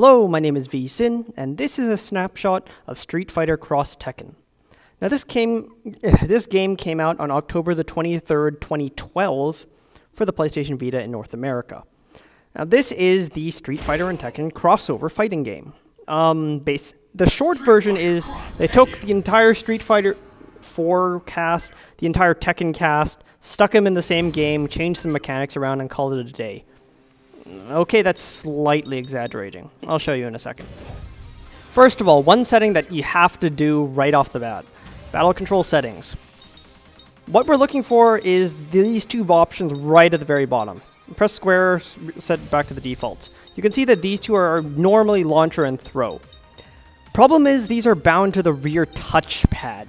Hello, my name is V-Sin, and this is a snapshot of Street Fighter X Tekken. Now this game came out on October the 23rd, 2012 for the PlayStation Vita in North America. Now this is the Street Fighter and Tekken crossover fighting game. The short version is they took the entire Street Fighter IV cast, the entire Tekken cast, stuck them in the same game, changed some mechanics around, and called it a day. Okay, that's slightly exaggerating. I'll show you in a second. First of all, one setting that you have to do right off the bat. Battle control settings. What we're looking for is these two options right at the very bottom. Press square, set back to the defaults. You can see that these two are normally launcher and throw. Problem is these are bound to the rear touchpad.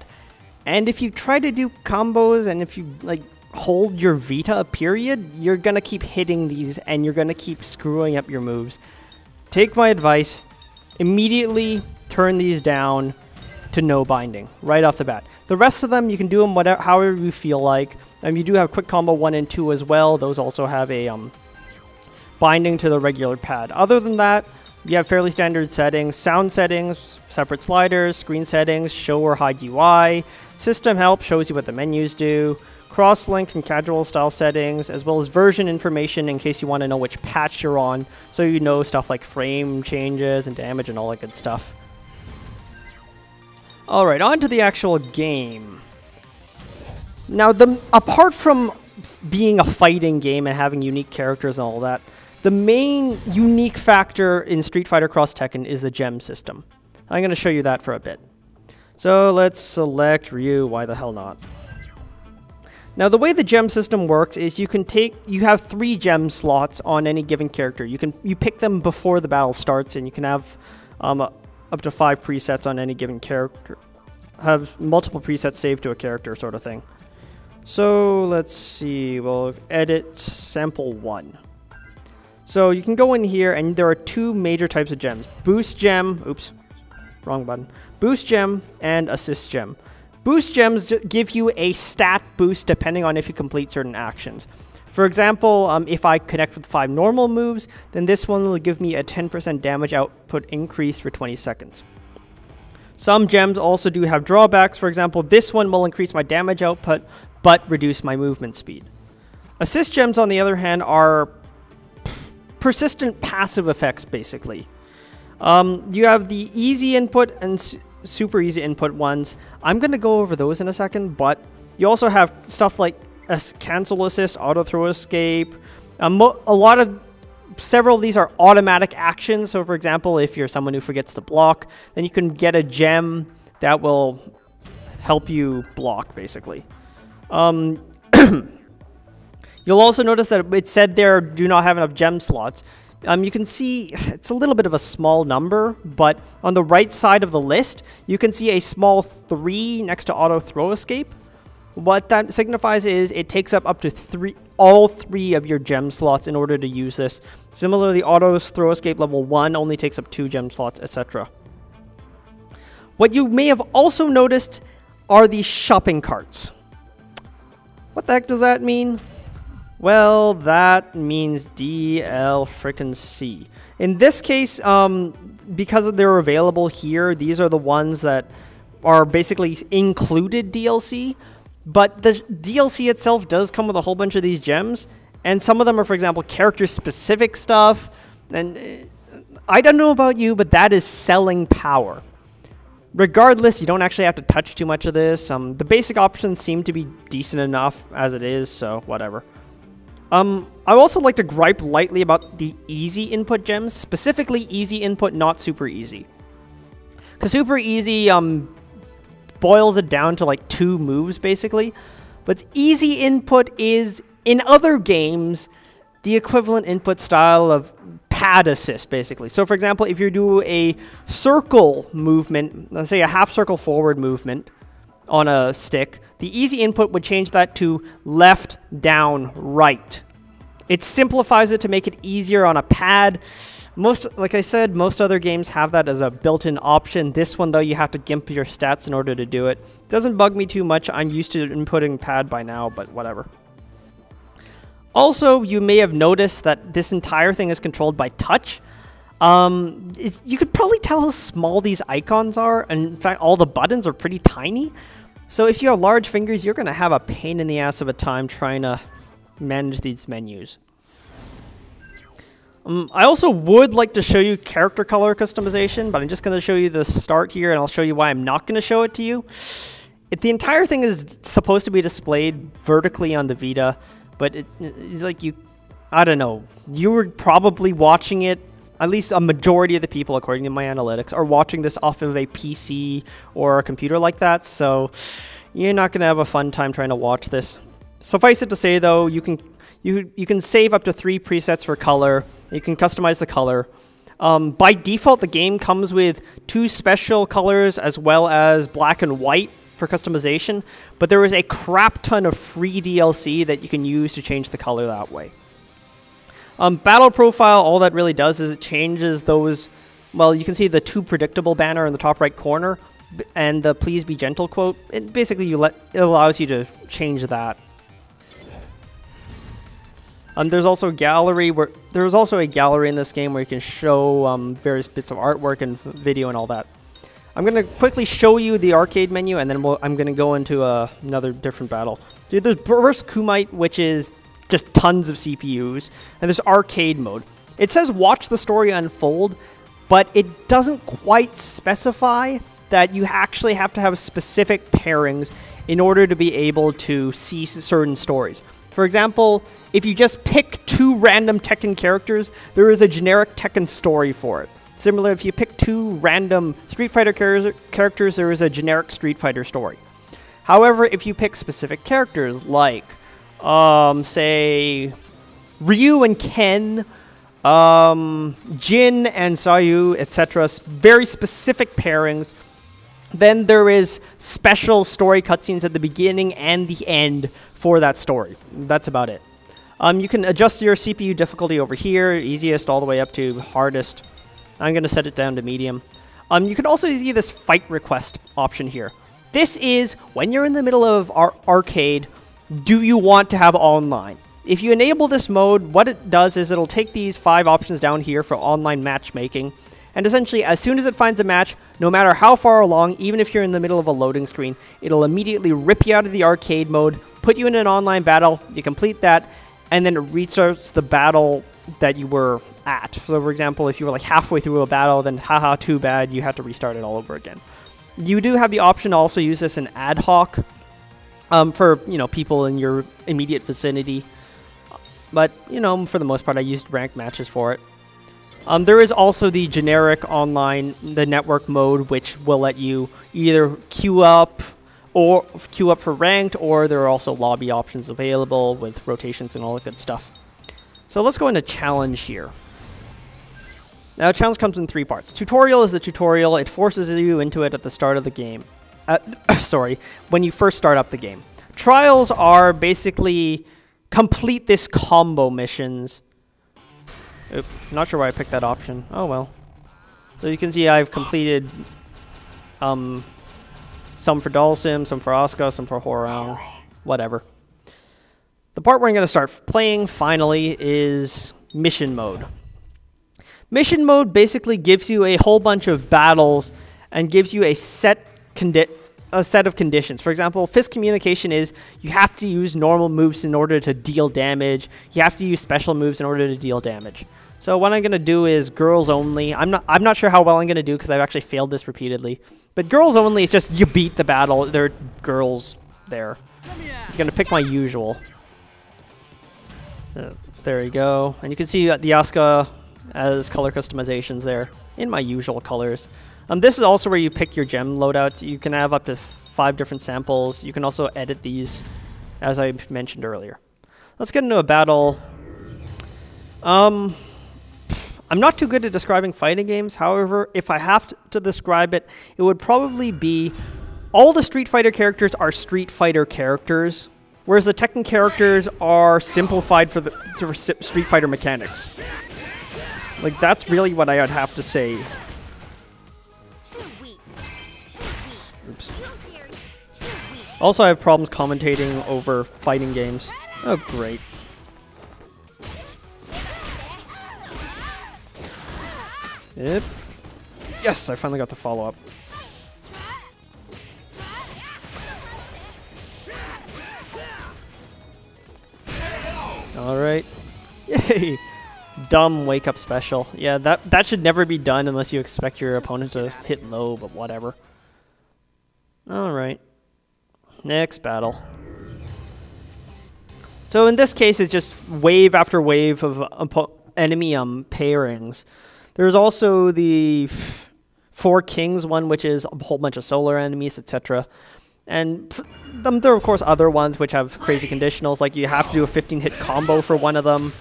And if you try to do combos and if you like hold your Vita period, you're gonna keep hitting these and you're gonna keep screwing up your moves. Take my advice, immediately turn these down to no binding right off the bat. The rest of them you can do them whatever, however you feel like. You do have quick combo 1 and 2 as well. Those also have a binding to the regular pad. Other than that, you have fairly standard settings, sound settings, separate sliders, screen settings, show or hide UI, system help shows you what the menus do, cross-link and casual style settings, as well as version information in case you want to know which patch you're on, so you know stuff like frame changes and damage and all that good stuff. Alright, on to the actual game. Now, apart from being a fighting game and having unique characters and all that, the main unique factor in Street Fighter X Tekken is the gem system. I'm going to show you that for a bit. So let's select Ryu, why the hell not. Now the way the gem system works is you have 3 gem slots on any given character. You pick them before the battle starts, and you can have up to 5 presets on any given character. Have multiple presets saved to a character sort of thing. So let's see, we'll edit sample 1. So you can go in here and there are 2 major types of gems. Boost gem, oops, wrong button. Boost gem and assist gem. Boost gems give you a stat boost depending on if you complete certain actions. For example, if I connect with 5 normal moves, then this one will give me a 10% damage output increase for 20 seconds. Some gems also do have drawbacks. For example, this one will increase my damage output, but reduce my movement speed. Assist gems, on the other hand, are persistent passive effects, basically. You have the easy input and super easy input ones. I'm going to go over those in a second, but you also have stuff like cancel assist, auto throw escape. Several of these are automatic actions. So for example, if you're someone who forgets to block, then you can get a gem that will help you block, basically. You'll also notice that it said there do not have enough gem slots. You can see it's a little bit of a small number, but on the right side of the list, you can see a small 3 next to auto throw escape. What that signifies is it takes up to all three of your gem slots in order to use this. Similarly, auto throw escape level 1 only takes up 2 gem slots, etc. What you may have also noticed are the shopping carts. What the heck does that mean? Well, that means DL-frickin-C. In this case, because they're available here, these are the ones that are basically included DLC, but the DLC itself does come with a whole bunch of these gems, and some of them are, for example, character-specific stuff, and I don't know about you, but that is selling power. Regardless, you don't actually have to touch too much of this. The basic options seem to be decent enough as it is, so whatever. I also like to gripe lightly about the easy input gems, specifically easy input, not super easy. Because super easy boils it down to like 2 moves basically, but easy input is, in other games, the equivalent input style of pad assist basically. So for example, if you do a circle movement, let's say a half circle forward movement on a stick, the easy input would change that to left, down, right. It simplifies it to make it easier on a pad. Like I said, most other games have that as a built-in option. This one, though, you have to gimp your stats in order to do it. Doesn't bug me too much. I'm used to inputting pad by now, but whatever. Also, you may have noticed that this entire thing is controlled by touch. You could probably tell how small these icons are, and in fact all the buttons are pretty tiny. So if you have large fingers, you're going to have a pain in the ass of a time trying to manage these menus. I also would like to show you character color customization, but I'm just going to show you the start here, and I'll show you why I'm not going to show it to you. The entire thing is supposed to be displayed vertically on the Vita, but it's like you... I don't know. You were probably watching it. At least a majority of the people, according to my analytics, are watching this off of a PC or a computer like that, so you're not going to have a fun time trying to watch this. Suffice it to say, though, you can save up to 3 presets for color. You can customize the color. By default, the game comes with 2 special colors as well as black and white for customization, but there is a crap ton of free DLC that you can use to change the color that way. Battle profile, all that really does is it changes those, well, you can see the too predictable banner in the top right corner and the please be gentle quote. It basically it allows you to change that. There's also a gallery where in this game where you can show various bits of artwork and video and all that. I'm going to quickly show you the arcade menu, and then I'm going to go into another different battle. Dude, there's Burst Kumite, which is just tons of CPUs, and there's arcade mode. It says watch the story unfold, but it doesn't quite specify that you actually have to have specific pairings in order to be able to see certain stories. For example, if you just pick 2 random Tekken characters, there is a generic Tekken story for it. Similarly, if you pick 2 random Street Fighter characters, there is a generic Street Fighter story. However, if you pick specific characters like say Ryu and Ken, Jin and Sayu, etc. Very specific pairings. Then there is special story cutscenes at the beginning and the end for that story. That's about it. You can adjust your CPU difficulty over here, easiest all the way up to hardest. I'm going to set it down to medium. You can also see this fight request option here. This is when you're in the middle of our arcade. Do you want to have online? If you enable this mode, what it does is it'll take these 5 options down here for online matchmaking, and essentially as soon as it finds a match, no matter how far along, even if you're in the middle of a loading screen, it'll immediately rip you out of the arcade mode, put you in an online battle, you complete that, and then it restarts the battle that you were at. So for example, if you were like halfway through a battle, then haha, too bad, you have to restart it all over again. You do have the option to also use this in ad hoc, for, you know, people in your immediate vicinity. But, you know, for the most part, I used ranked matches for it. There is also the generic online, the network mode, which will let you either queue up for ranked, or there are also lobby options available with rotations and all that good stuff. So let's go into challenge here. Now, challenge comes in 3 parts. Tutorial is the tutorial. It forces you into it at the start of the game. When you first start up the game. Trials are basically complete this combo missions. Oop, not sure why I picked that option. Oh well. So you can see I've completed some for Dalsim, some for Asuka, some for Hwoarang, whatever. The part where I'm going to start playing finally is mission mode. Mission mode basically gives you a whole bunch of battles and gives you a set of conditions. For example, fist communication is you have to use normal moves in order to deal damage. You have to use special moves in order to deal damage. So what I'm going to do is girls only. I'm not sure how well I'm going to do because I've actually failed this repeatedly. But girls only is just you beat the battle. There are girls there. I'm going to pick my usual. There you go. And you can see the Asuka as color customizations there in my usual colors. This is also where you pick your gem loadouts. You can have up to 5 different samples. You can also edit these, as I mentioned earlier. Let's get into a battle. I'm not too good at describing fighting games. However, if I have to describe it, it would probably be all the Street Fighter characters are Street Fighter characters, whereas the Tekken characters are simplified for Street Fighter mechanics. Like, that's really what I would have to say. Oops. Also, I have problems commentating over fighting games. Oh, great. Yep. Yes, I finally got the follow-up. Alright. Yay! Dumb wake-up special. Yeah, that should never be done unless you expect your opponent to hit low, but whatever. Alright. Next battle. So in this case, it's just wave after wave of enemy pairings. There's also the Four Kings one, which is a whole bunch of solar enemies, etc. And there are, of course, other ones which have crazy conditionals, like you have to do a 15-hit combo for one of them.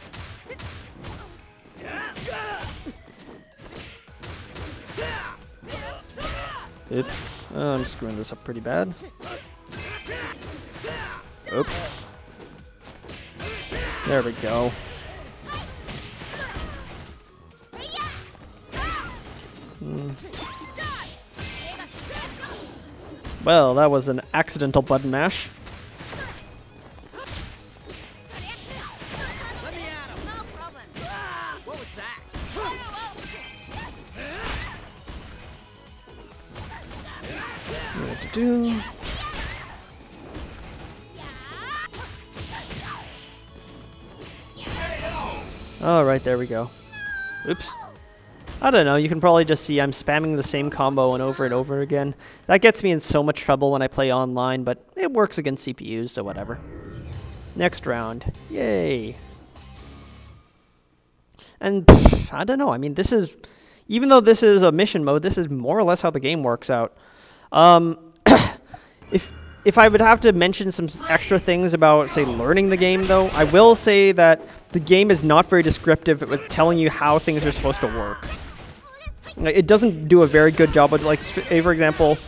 Oops. Oh, I'm screwing this up pretty bad. Oops. There we go. Well, that was an accidental button mash. All right, there we go. Oops. I don't know, you can probably just see I'm spamming the same combo and over again. That gets me in so much trouble when I play online, but it works against CPUs, so whatever. Next round. Yay. And pff, I don't know, I mean, this is... Even though this is a mission mode, this is more or less how the game works out. If I would have to mention some extra things about, say, learning the game, though, I will say that the game is not very descriptive with telling you how things are supposed to work. It doesn't do a very good job of, like, for example,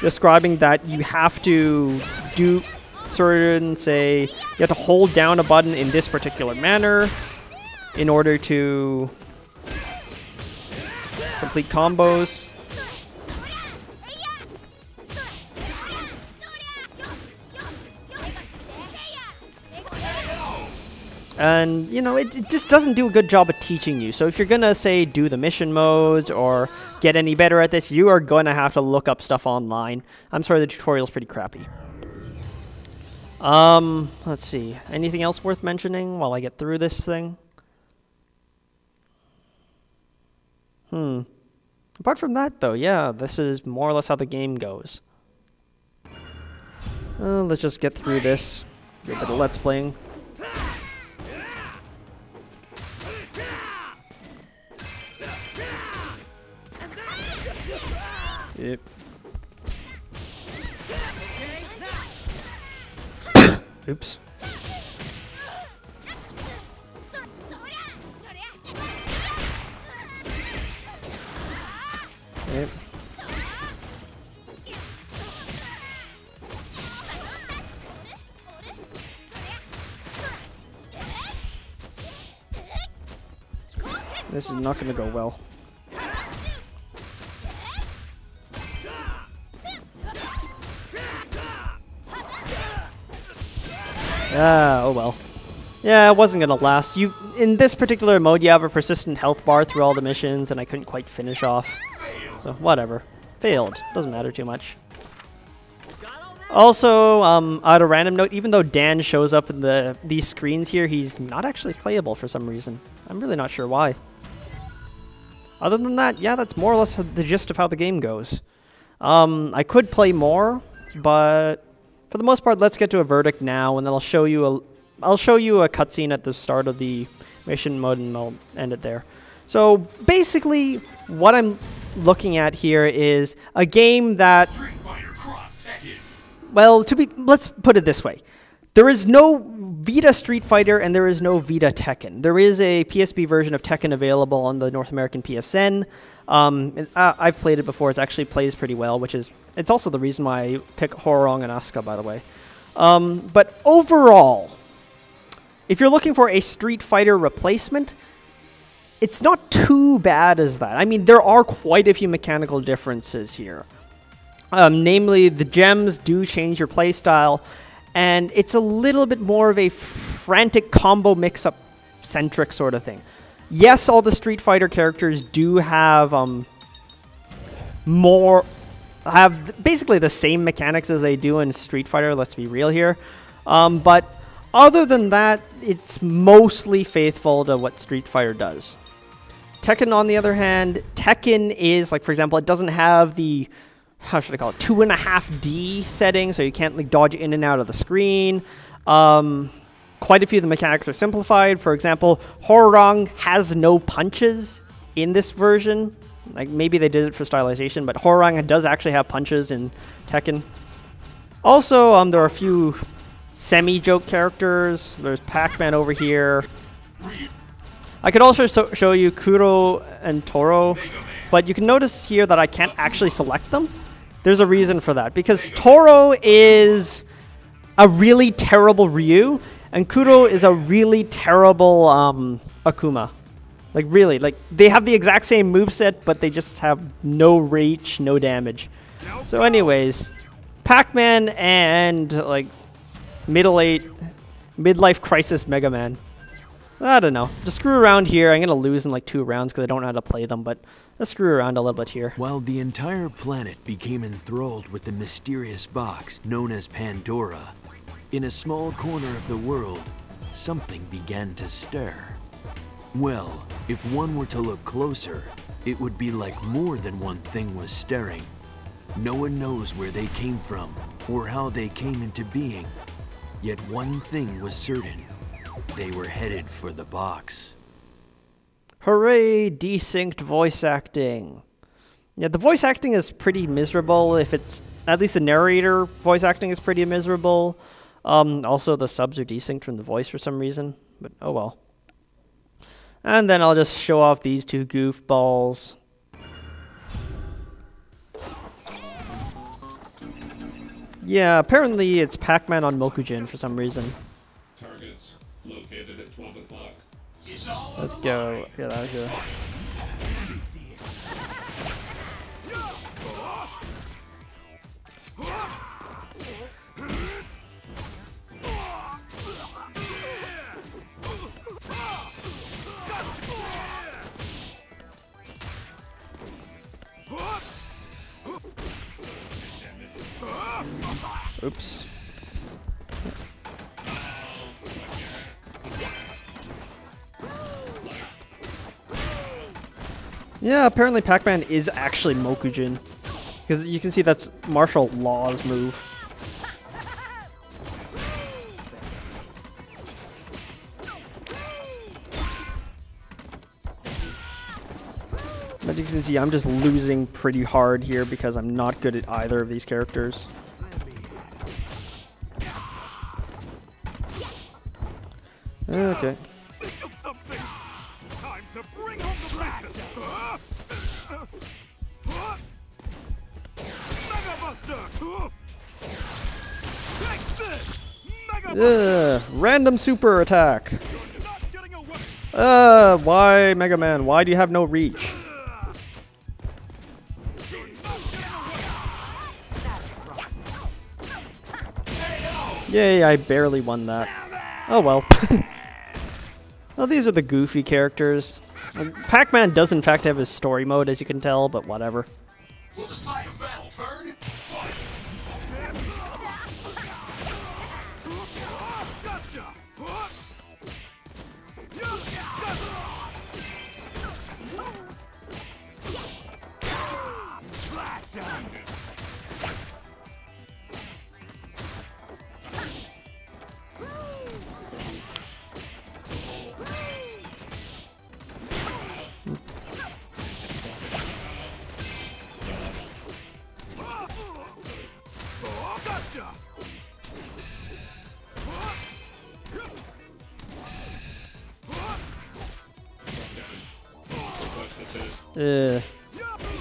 describing that you have to do certain, say, you have to hold down a button in this particular manner in order to complete combos. And, you know, it just doesn't do a good job of teaching you. So if you're going to, say, do the mission modes or get any better at this, you are going to have to look up stuff online. I'm sorry, the tutorial's pretty crappy. Let's see. Anything else worth mentioning while I get through this thing? Apart from that, though, yeah, this is more or less how the game goes. Let's just get through this. A bit of let's playing. Yep. Oops. Yep. This is not going to go well. Ah, oh well. Yeah, it wasn't gonna last. In this particular mode, you have a persistent health bar through all the missions, and I couldn't quite finish off. So, whatever. Failed. Doesn't matter too much. Also, out of random note, even though Dan shows up in these screens here, he's not actually playable for some reason. I'm really not sure why. Other than that, yeah, that's more or less the gist of how the game goes. I could play more, but... For the most part, let's get to a verdict now, and then I'll show you a cutscene at the start of the mission mode, and I'll end it there. So basically, what I'm looking at here is a game that, well, let's put it this way: there is no Vita Street Fighter, and there is no Vita Tekken. There is a PSP version of Tekken available on the North American PSN. And I've played it before. It actually plays pretty well, which is... It's also the reason why I pick Hwoarang and Asuka, by the way. But overall, if you're looking for a Street Fighter replacement, it's not too bad as that. I mean, there are quite a few mechanical differences here. Namely, the gems do change your playstyle, and it's a little bit more of a frantic combo mix-up centric sort of thing. Yes, all the Street Fighter characters do have have basically the same mechanics as they do in Street Fighter, let's be real here. But other than that, it's mostly faithful to what Street Fighter does. Tekken, on the other hand, Tekken is, like, for example, it doesn't have the, how should I call it, 2.5D setting, so you can't, like, dodge in and out of the screen. Quite a few of the mechanics are simplified. For example, Hwoarang has no punches in this version. Like, maybe they did it for stylization, but Hwoarang does actually have punches in Tekken. Also, there are a few semi-joke characters. There's Pac-Man over here. I could also show you Kuro and Toro, but you can notice here that I can't actually select them. There's a reason for that, because Toro is a really terrible Ryu, and Kuro is a really terrible Akuma. Like, really, like, they have the exact same moveset, but they just have no reach, no damage. So anyways, Pac-Man and, like, midlife crisis Mega Man. I don't know. Just screw around here. I'm going to lose in, like, 2 rounds because I don't know how to play them, but let's screw around a little bit here. While the entire planet became enthralled with the mysterious box known as Pandora, in a small corner of the world, something began to stir. Well, if one were to look closer, it would be like more than one thing was stirring. No one knows where they came from or how they came into being. Yet one thing was certain. They were headed for the box. Hooray, desynced voice acting. Yeah, the voice acting is pretty miserable. If it's, at least the narrator voice acting is pretty miserable. Also, the subs are desynced from the voice for some reason, but oh well. And then I'll just show off these 2 goofballs. Yeah, apparently it's Pac-Man on Mokujin for some reason. Targets located at 12 o'clock. Let's go. Get out of here. Oops. Yeah, apparently Pac-Man is actually Mokujin, because you can see that's martial law's move. As you can see, I'm just losing pretty hard here because I'm not good at either of these characters. Okay. Random super attack. Why Mega Man? Why do you have no reach? Yay, I barely won that. Oh well. Well, these are the goofy characters. Pac-Man does in fact have his story mode, as you can tell, but whatever.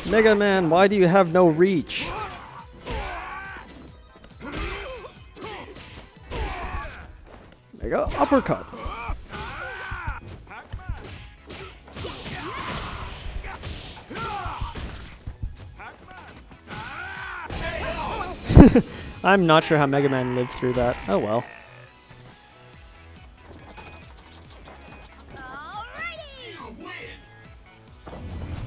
Mega Man, why do you have no reach? Mega uppercut. I'm not sure how Mega Man lived through that. Oh well.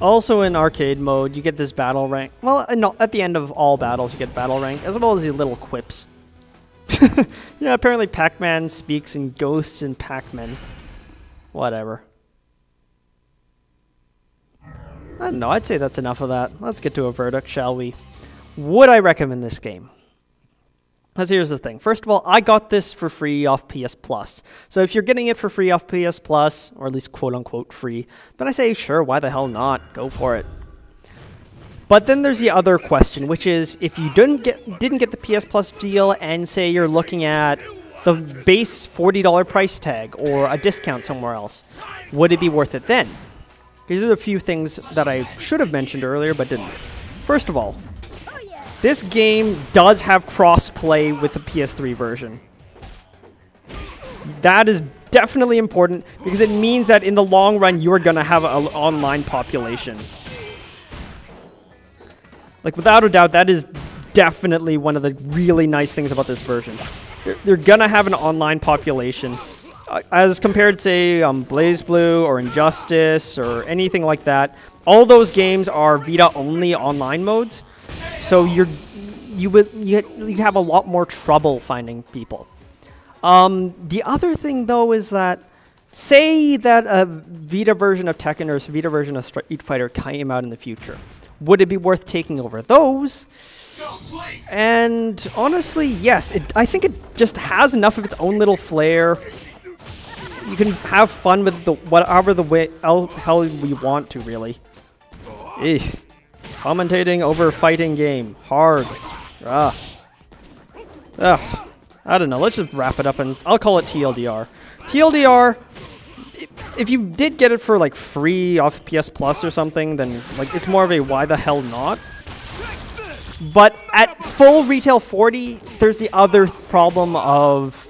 Also in arcade mode, you get this battle rank. Well, no, at the end of all battles, you get battle rank, as well as the little quips. Yeah, apparently Pac-Man speaks in ghosts and Pac-Man. Whatever. I don't know, I'd say that's enough of that. Let's get to a verdict, shall we? Would I recommend this game? Because here's the thing. First of all, I got this for free off PS Plus. So if you're getting it for free off PS Plus, or at least quote-unquote free, then I say, sure, why the hell not? Go for it. But then there's the other question, which is, if you didn't get the PS Plus deal and say you're looking at the base $40 price tag or a discount somewhere else, would it be worth it then? These are a few things that I should have mentioned earlier, but didn't. First of all, this game does have cross-play with the PS3 version. That is definitely important because it means that in the long run, you are going to have an online population. Like, without a doubt, that is definitely one of the really nice things about this version. They're going to have an online population. As compared to, say, BlazBlue or Injustice or anything like that, all those games are Vita-only online modes. So you have a lot more trouble finding people. The other thing, though, is that, say that a Vita version of Tekken or a Vita version of Street Fighter came out in the future. Would it be worth taking over those? And honestly, yes. I think it just has enough of its own little flair. You can have fun with the whatever the way hell we want to, really. Eesh. Commentating over fighting game. Hard. Ah. Ugh. I don't know. Let's just wrap it up and I'll call it TLDR. TLDR, if you did get it for like free off PS Plus or something, then like it's more of a why the hell not. But at full retail 40, there's the other problem of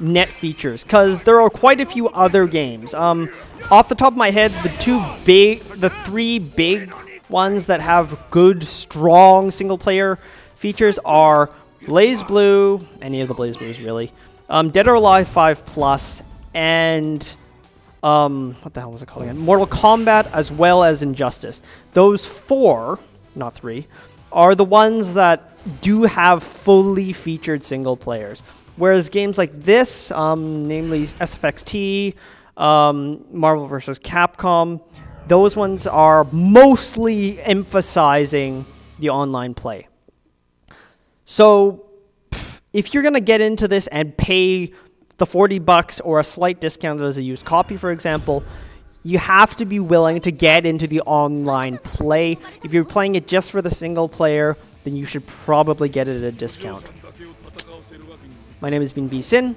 net features, because there are quite a few other games. Off the top of my head, the three big ones that have good, strong single-player features are BlazBlue, any of the BlazBlues really, Dead or Alive 5 Plus, and what the hell was it called again? Mortal Kombat, as well as Injustice. Those four, not three, are the ones that do have fully featured single players. Whereas games like this, namely SFXT, Marvel vs. Capcom, those ones are mostly emphasizing the online play. So if you're going to get into this and pay the 40 bucks or a slight discount as a used copy, for example, you have to be willing to get into the online play. If you're playing it just for the single player, then you should probably get it at a discount. My name has been V Sin.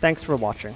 Thanks for watching.